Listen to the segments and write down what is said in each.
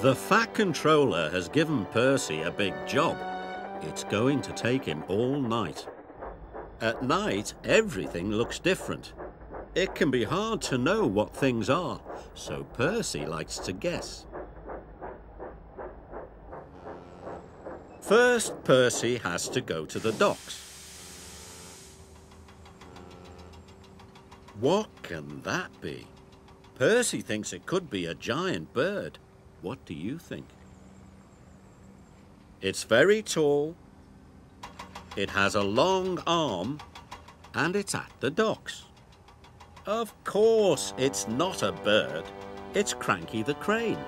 The Fat Controller has given Percy a big job. It's going to take him all night. At night, everything looks different. It can be hard to know what things are, so Percy likes to guess. First, Percy has to go to the docks. What can that be? Percy thinks it could be a giant bird. What do you think? It's very tall, it has a long arm, and it's at the docks. Of course, it's not a bird. It's Cranky the Crane.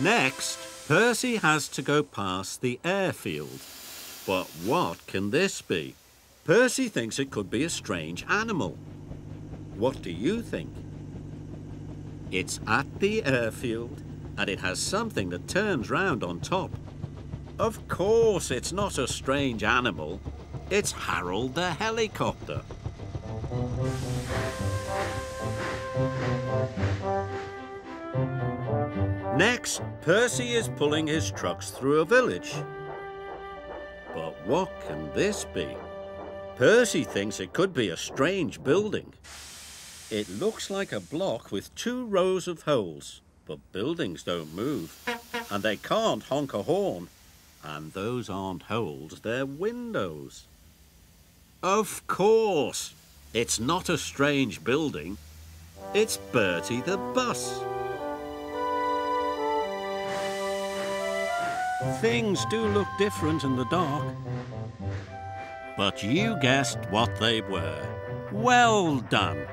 Next, Percy has to go past the airfield. But what can this be? Percy thinks it could be a strange animal. What do you think? It's at the airfield, and it has something that turns round on top. Of course, it's not a strange animal. It's Harold the helicopter. Next, Percy is pulling his trucks through a village. But what can this be? Percy thinks it could be a strange building. It looks like a block with 2 rows of holes, but buildings don't move, and they can't honk a horn. And those aren't holes, they're windows. Of course, it's not a strange building. It's Bertie the Bus. Things do look different in the dark. But you guessed what they were. Well done.